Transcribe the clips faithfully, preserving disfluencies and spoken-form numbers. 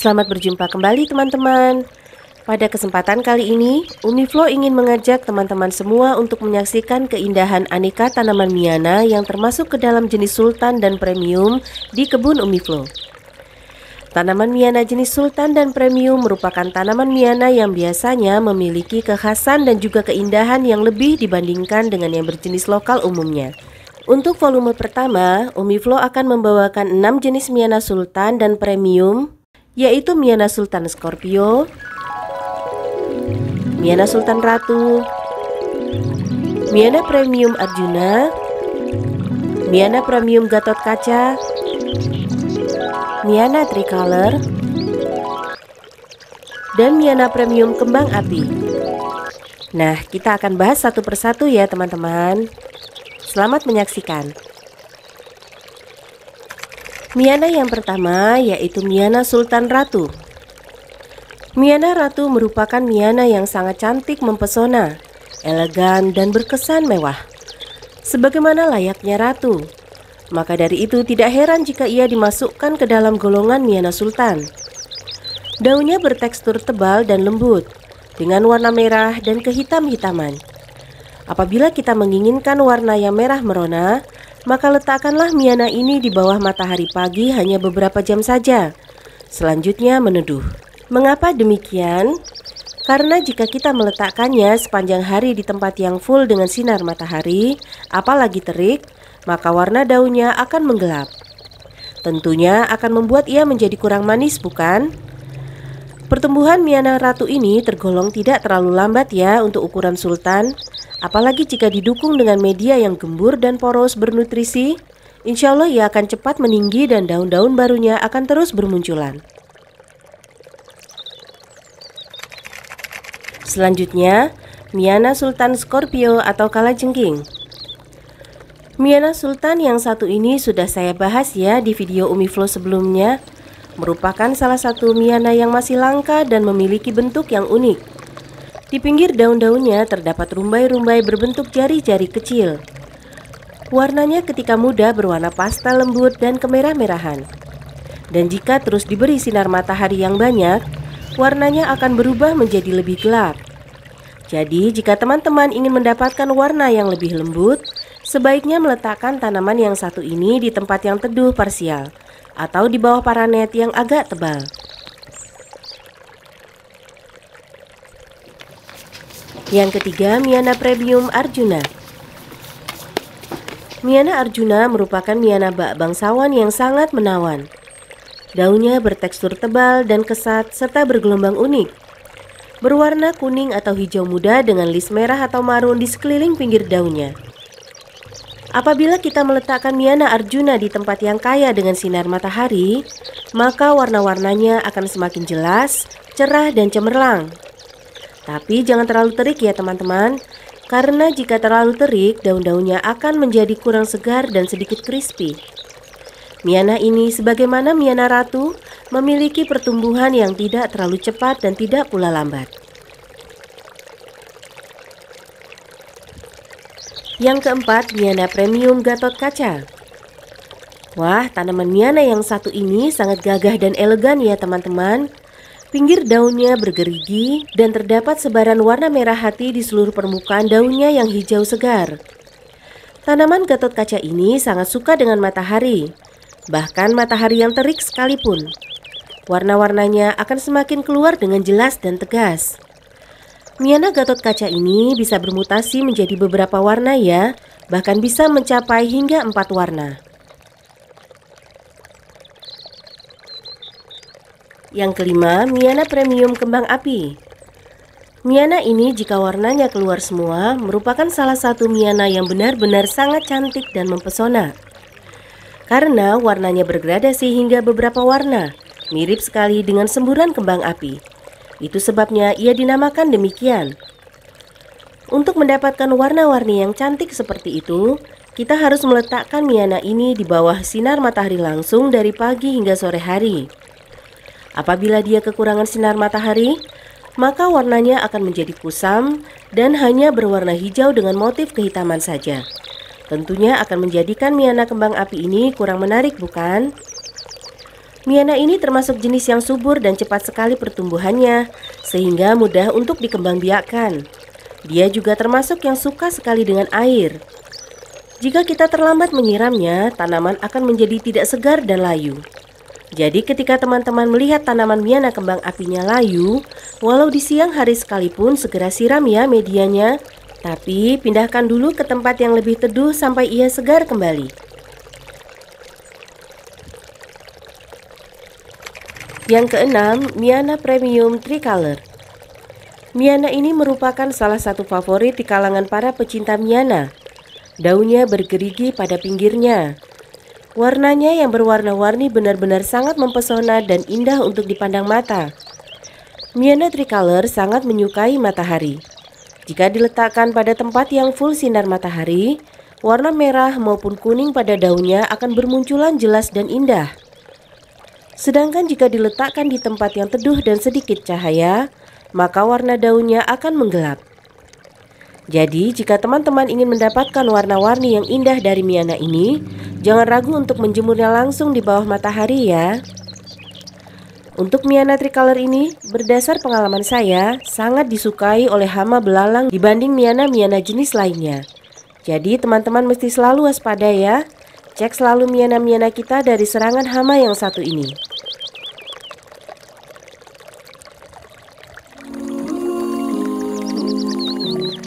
Selamat berjumpa kembali teman-teman. Pada kesempatan kali ini, Ummi Flo ingin mengajak teman-teman semua untuk menyaksikan keindahan aneka tanaman Miana yang termasuk ke dalam jenis Sultan dan Premium di kebun Ummi Flo. Tanaman Miana jenis Sultan dan Premium merupakan tanaman Miana yang biasanya memiliki kekhasan dan juga keindahan yang lebih dibandingkan dengan yang berjenis lokal umumnya. Untuk volume pertama, Ummi Flo akan membawakan enam jenis Miana Sultan dan Premium, yaitu Miana Sultan Scorpio, Miana Sultan Ratu, Miana Premium Arjuna, Miana Premium Gatot Kaca, Miana Tricolor, dan Miana Premium Kembang Api. Nah, kita akan bahas satu persatu ya teman-teman. Selamat menyaksikan. Miana yang pertama yaitu Miana Sultan Ratu. Miana Ratu merupakan Miana yang sangat cantik, mempesona, elegan, dan berkesan mewah. Sebagaimana layaknya ratu, maka dari itu tidak heran jika ia dimasukkan ke dalam golongan Miana Sultan. Daunnya bertekstur tebal dan lembut, dengan warna merah dan kehitam-hitaman. Apabila kita menginginkan warna yang merah merona, maka letakkanlah Miana ini di bawah matahari pagi hanya beberapa jam saja. Selanjutnya meneduh. Mengapa demikian? Karena jika kita meletakkannya sepanjang hari di tempat yang full dengan sinar matahari, apalagi terik, maka warna daunnya akan menggelap. Tentunya akan membuat ia menjadi kurang manis, bukan? Pertumbuhan Miana Ratu ini tergolong tidak terlalu lambat ya untuk ukuran Sultan. Apalagi jika didukung dengan media yang gembur dan poros bernutrisi, insya Allah ia akan cepat meninggi dan daun-daun barunya akan terus bermunculan. Selanjutnya, Miana Sultan Scorpio atau Kalajengking. Miana Sultan yang satu ini sudah saya bahas ya di video Ummi Flo sebelumnya. Merupakan salah satu Miana yang masih langka dan memiliki bentuk yang unik. Di pinggir daun-daunnya terdapat rumbai-rumbai berbentuk jari-jari kecil. Warnanya ketika muda berwarna pastel lembut dan kemerah-merahan. Dan jika terus diberi sinar matahari yang banyak, warnanya akan berubah menjadi lebih gelap. Jadi jika teman-teman ingin mendapatkan warna yang lebih lembut, sebaiknya meletakkan tanaman yang satu ini di tempat yang teduh parsial atau di bawah paranet yang agak tebal. Yang ketiga, Miana Premium Arjuna. Miana Arjuna merupakan Miana bak bangsawan yang sangat menawan. Daunnya bertekstur tebal dan kesat serta bergelombang unik. Berwarna kuning atau hijau muda dengan list merah atau marun di sekeliling pinggir daunnya. Apabila kita meletakkan Miana Arjuna di tempat yang kaya dengan sinar matahari, maka warna-warnanya akan semakin jelas, cerah, dan cemerlang. Tapi jangan terlalu terik ya teman-teman, karena jika terlalu terik, daun-daunnya akan menjadi kurang segar dan sedikit crispy. Miana ini sebagaimana Miana Ratu, memiliki pertumbuhan yang tidak terlalu cepat dan tidak pula lambat. Yang keempat, Miana Premium Gatot Kaca. Wah, tanaman Miana yang satu ini sangat gagah dan elegan ya teman-teman. Pinggir daunnya bergerigi dan terdapat sebaran warna merah hati di seluruh permukaan daunnya yang hijau segar. Tanaman Gatot Kaca ini sangat suka dengan matahari, bahkan matahari yang terik sekalipun. Warna-warnanya akan semakin keluar dengan jelas dan tegas. Miana Gatot Kaca ini bisa bermutasi menjadi beberapa warna ya, bahkan bisa mencapai hingga empat warna. Yang kelima, Miana Premium Kembang Api. Miana ini jika warnanya keluar semua, merupakan salah satu Miana yang benar-benar sangat cantik dan mempesona. Karena warnanya bergradasi hingga beberapa warna, mirip sekali dengan semburan kembang api. Itu sebabnya ia dinamakan demikian. Untuk mendapatkan warna-warni yang cantik seperti itu, kita harus meletakkan Miana ini di bawah sinar matahari langsung dari pagi hingga sore hari. Apabila dia kekurangan sinar matahari, maka warnanya akan menjadi kusam dan hanya berwarna hijau dengan motif kehitaman saja. Tentunya akan menjadikan Miana kembang api ini kurang menarik, bukan? Miana ini termasuk jenis yang subur dan cepat sekali pertumbuhannya, sehingga mudah untuk dikembangbiakkan. Dia juga termasuk yang suka sekali dengan air. Jika kita terlambat menyiramnya, tanaman akan menjadi tidak segar dan layu. Jadi ketika teman-teman melihat tanaman Miana kembang apinya layu, walau di siang hari sekalipun segera siram ya medianya, tapi pindahkan dulu ke tempat yang lebih teduh sampai ia segar kembali. Yang keenam, Miana Premium Tricolor. Miana ini merupakan salah satu favorit di kalangan para pecinta Miana. Daunnya bergerigi pada pinggirnya. Warnanya yang berwarna-warni benar-benar sangat mempesona dan indah untuk dipandang mata. Miana Tricolor sangat menyukai matahari. Jika diletakkan pada tempat yang full sinar matahari, warna merah maupun kuning pada daunnya akan bermunculan jelas dan indah. Sedangkan jika diletakkan di tempat yang teduh dan sedikit cahaya, maka warna daunnya akan menggelap. Jadi, jika teman-teman ingin mendapatkan warna-warni yang indah dari Miana ini, jangan ragu untuk menjemurnya langsung di bawah matahari ya. Untuk Miana Tricolor ini, berdasar pengalaman saya, sangat disukai oleh hama belalang dibanding Miana-Miana jenis lainnya. Jadi, teman-teman mesti selalu waspada ya. Cek selalu Miana-Miana kita dari serangan hama yang satu ini.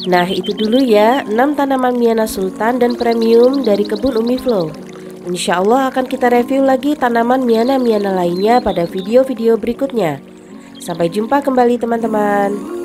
Nah, itu dulu ya enam tanaman Miana Sultan dan Premium dari kebun Ummi Flo. Insya Allah akan kita review lagi tanaman Miana-Miana lainnya pada video-video berikutnya. Sampai jumpa kembali teman-teman.